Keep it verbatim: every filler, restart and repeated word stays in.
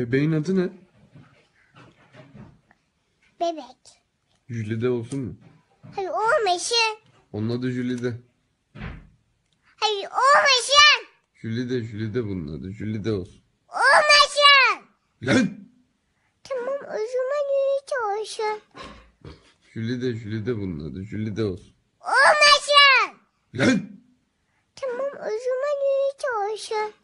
Bebeğin adı ne? Bebek. Julide olsun mu? Hayır olmasın. Onun adı Julide. Hayır olmasın. Julide, Julide bunun adı. Julide olsun. Olmasın. Lan! Tamam o zaman Julide olsun. Julide, Julide bunun adı. Julide olsun. Olmasın. Lan! Tamam o zaman Julide olsun.